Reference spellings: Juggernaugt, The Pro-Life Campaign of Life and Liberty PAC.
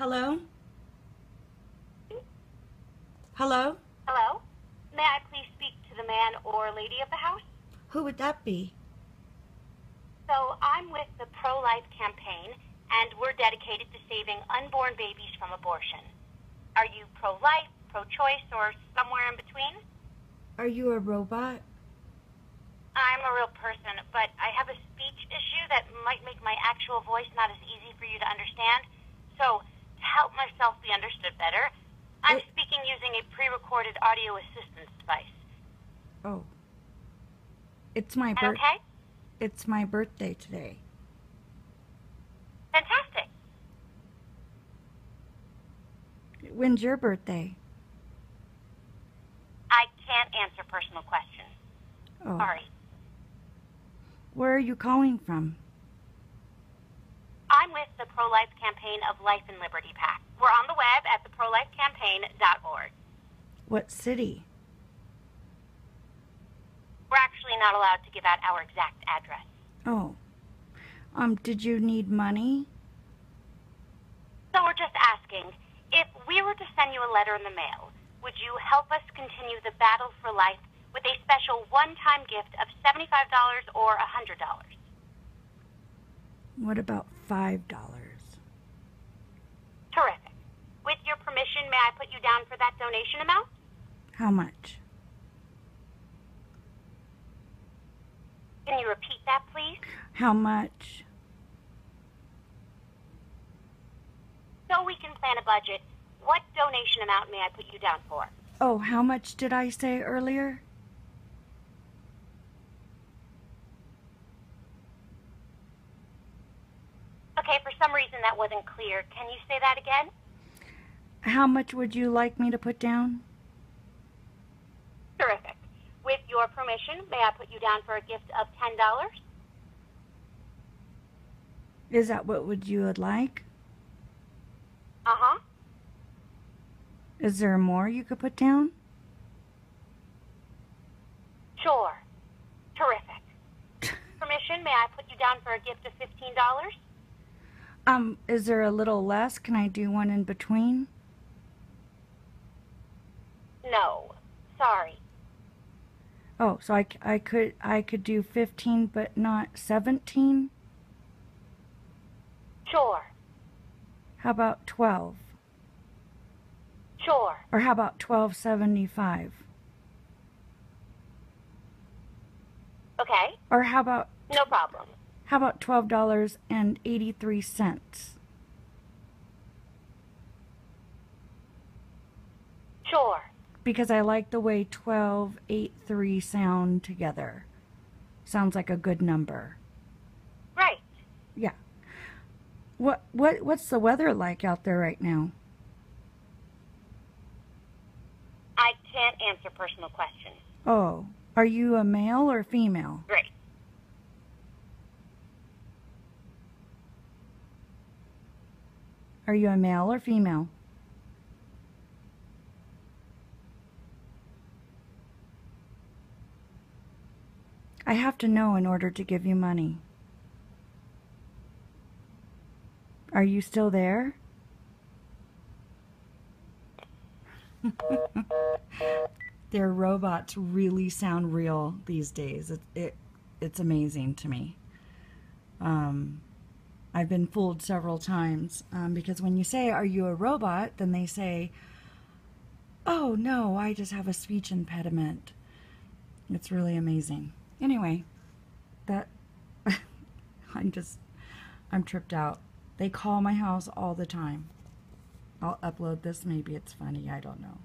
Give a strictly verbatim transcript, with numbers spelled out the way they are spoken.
Hello? Hello? Hello? May I please speak to the man or lady of the house? Who would that be? So I'm with the Pro-Life Campaign, and we're dedicated to saving unborn babies from abortion. Are you pro-life, pro-choice, or somewhere in between? Are you a robot? I'm a real person, but I have a speech issue that might make my actual voice not as easy for you to understand. So, to help myself be understood better, I'm it... speaking using a pre-recorded audio assistance device. Oh. It's my birthday. Okay? It's my birthday today. Fantastic. When's your birthday? I can't answer personal questions. Oh. Sorry. Where are you calling from? I'm with the Pro-Life Campaign of Life and Liberty PAC. We're on the web at the pro life campaign dot org. What city? We're actually not allowed to give out our exact address. Oh. Um, did you need money? So we're just asking, if we were to send you a letter in the mail, would you help us continue the battle for life with a special one-time gift of seventy-five dollars or one hundred dollars? What about five dollars? Terrific. With your permission, may I put you down for that donation amount? How much? Can you repeat that, please? How much? So we can plan a budget, what donation amount may I put you down for? Oh, how much did I say earlier? Okay, for some reason that wasn't clear. Can you say that again? How much would you like me to put down? Terrific. With your permission, may I put you down for a gift of ten dollars? Is that what would you would like? Uh-huh. Is there more you could put down? Sure. Terrific. Permission, may I put you down for a gift of fifteen dollars? Um, is there a little less? Can I do one in between? No. Sorry. Oh, so I, I could I could do fifteen but not seventeen? Sure. How about twelve? Sure. Or how about twelve seventy-five? Okay. Or how about... No problem. How about twelve dollars and eighty-three cents? Sure. Because I like the way twelve, eight, three sound together. Sounds like a good number. Right. Yeah. What what what's the weather like out there right now? I can't answer personal questions. Oh, are you a male or female? Great. Are you a male or female? I have to know in order to give you money. Are you still there? Their robots really sound real these days. It, it, it's amazing to me. Um, I've been fooled several times um, because when you say, "Are you a robot?" then they say, "Oh, no, I just have a speech impediment." It's really amazing. Anyway, that I'm just, I'm tripped out. They call my house all the time. I'll upload this. Maybe it's funny. I don't know.